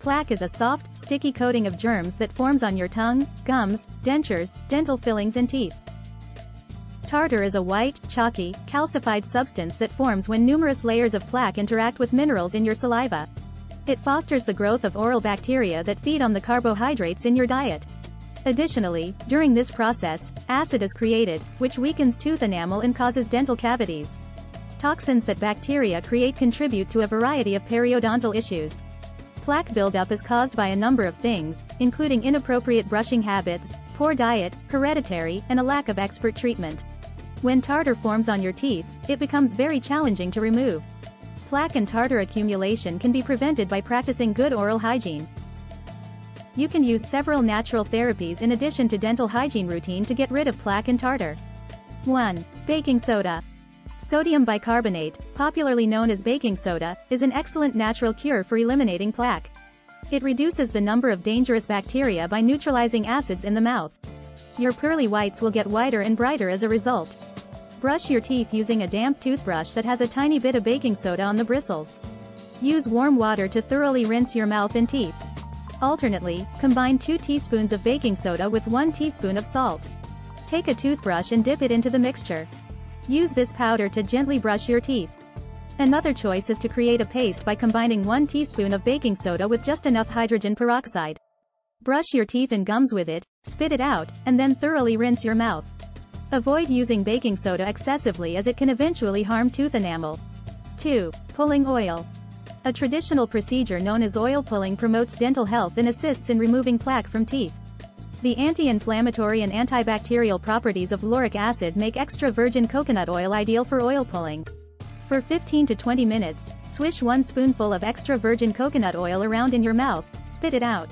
Plaque is a soft, sticky coating of germs that forms on your tongue, gums, dentures, dental fillings and teeth. Tartar is a white, chalky, calcified substance that forms when numerous layers of plaque interact with minerals in your saliva. It fosters the growth of oral bacteria that feed on the carbohydrates in your diet. Additionally, during this process, acid is created, which weakens tooth enamel and causes dental cavities. Toxins that bacteria create contribute to a variety of periodontal issues. Plaque buildup is caused by a number of things, including inappropriate brushing habits, poor diet, hereditary, and a lack of expert treatment. When tartar forms on your teeth, it becomes very challenging to remove. Plaque and tartar accumulation can be prevented by practicing good oral hygiene. You can use several natural therapies in addition to dental hygiene routine to get rid of plaque and tartar. 1. Baking soda. Sodium bicarbonate, popularly known as baking soda, is an excellent natural cure for eliminating plaque. It reduces the number of dangerous bacteria by neutralizing acids in the mouth. Your pearly whites will get whiter and brighter as a result. Brush your teeth using a damp toothbrush that has a tiny bit of baking soda on the bristles. Use warm water to thoroughly rinse your mouth and teeth. Alternately, combine 2 teaspoons of baking soda with 1 teaspoon of salt. Take a toothbrush and dip it into the mixture. Use this powder to gently brush your teeth. Another choice is to create a paste by combining 1 teaspoon of baking soda with just enough hydrogen peroxide. Brush your teeth and gums with it, spit it out, and then thoroughly rinse your mouth. Avoid using baking soda excessively as it can eventually harm tooth enamel. 2. Pulling oil. A traditional procedure known as oil pulling promotes dental health and assists in removing plaque from teeth. The anti-inflammatory and antibacterial properties of lauric acid make extra virgin coconut oil ideal for oil pulling. For 15 to 20 minutes, swish 1 spoonful of extra virgin coconut oil around in your mouth, spit it out.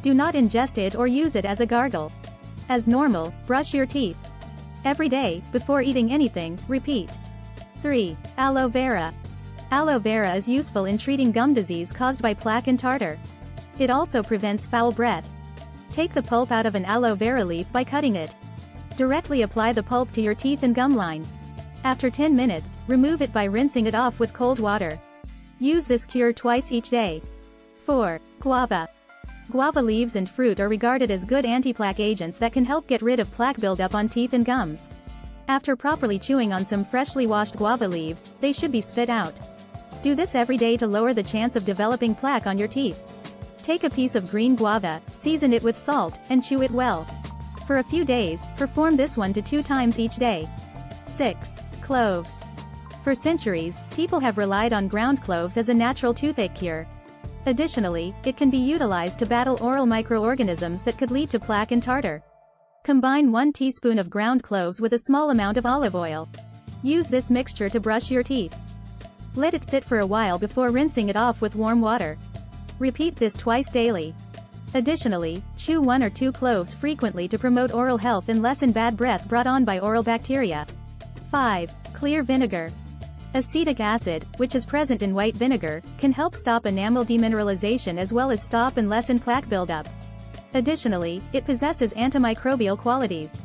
Do not ingest it or use it as a gargle. As normal, brush your teeth. Every day, before eating anything, repeat. 3. Aloe vera. Aloe vera is useful in treating gum disease caused by plaque and tartar. It also prevents foul breath. Take the pulp out of an aloe vera leaf by cutting it. Directly apply the pulp to your teeth and gum line. After 10 minutes, remove it by rinsing it off with cold water. Use this cure twice each day. 4. Guava. Guava leaves and fruit are regarded as good anti-plaque agents that can help get rid of plaque buildup on teeth and gums. After properly chewing on some freshly washed guava leaves, they should be spit out. Do this every day to lower the chance of developing plaque on your teeth. Take a piece of green guava, season it with salt, and chew it well. For a few days, perform this 1 to 2 times each day. 6. Cloves. For centuries, people have relied on ground cloves as a natural toothache cure. Additionally, it can be utilized to battle oral microorganisms that could lead to plaque and tartar. Combine 1 teaspoon of ground cloves with a small amount of olive oil. Use this mixture to brush your teeth. Let it sit for a while before rinsing it off with warm water. Repeat this twice daily. Additionally, chew 1 or 2 cloves frequently to promote oral health and lessen bad breath brought on by oral bacteria. 5. Clear vinegar. Acetic acid, which is present in white vinegar, can help stop enamel demineralization as well as stop and lessen plaque buildup. Additionally, it possesses antimicrobial qualities.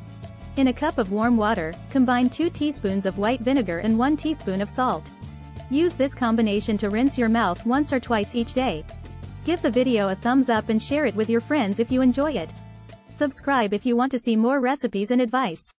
In a cup of warm water, combine 2 teaspoons of white vinegar and 1 teaspoon of salt. Use this combination to rinse your mouth once or twice each day. Give the video a thumbs up and share it with your friends if you enjoy it. Subscribe if you want to see more recipes and advice.